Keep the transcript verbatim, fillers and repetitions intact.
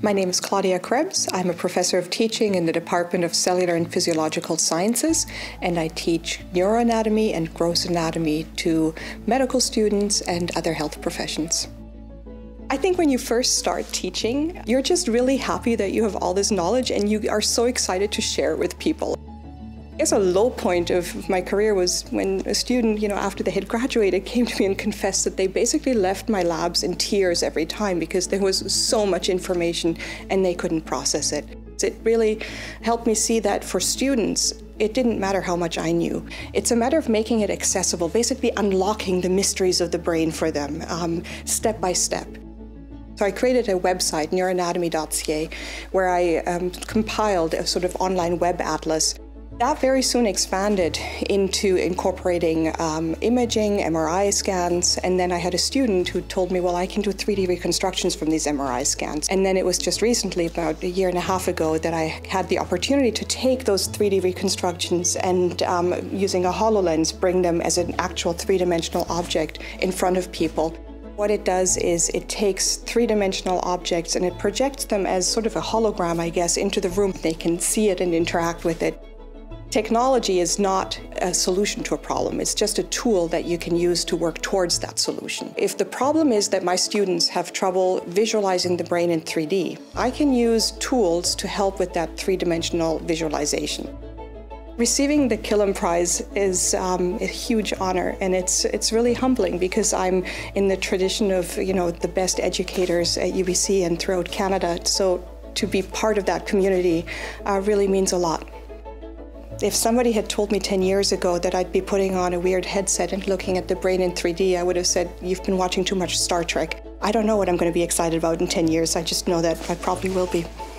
My name is Claudia Krebs. I'm a professor of teaching in the Department of Cellular and Physiological Sciences, and I teach neuroanatomy and gross anatomy to medical students and other health professions. I think when you first start teaching, you're just really happy that you have all this knowledge and you are so excited to share it with people. I guess a low point of my career was when a student, you know, after they had graduated, came to me and confessed that they basically left my labs in tears every time because there was so much information and they couldn't process it. It really helped me see that for students, it didn't matter how much I knew. It's a matter of making it accessible, basically unlocking the mysteries of the brain for them, um, step by step. So I created a website, neuroanatomy dot c a, where I um, compiled a sort of online web atlas. That very soon expanded into incorporating um, imaging, M R I scans, and then I had a student who told me, well, I can do three D reconstructions from these M R I scans. And then it was just recently, about a year and a half ago, that I had the opportunity to take those three D reconstructions and, um, using a HoloLens, bring them as an actual three-dimensional object in front of people. What it does is it takes three-dimensional objects and it projects them as sort of a hologram, I guess, into the room. They can see it and interact with it. Technology is not a solution to a problem. It's just a tool that you can use to work towards that solution. If the problem is that my students have trouble visualizing the brain in three D, I can use tools to help with that three-dimensional visualization. Receiving the Killam Prize is um, a huge honor, and it's it's really humbling because I'm in the tradition of, you know, the best educators at U B C and throughout Canada. So to be part of that community uh, really means a lot. If somebody had told me ten years ago that I'd be putting on a weird headset and looking at the brain in three D, I would have said, you've been watching too much Star Trek. I don't know what I'm going to be excited about in ten years. I just know that I probably will be.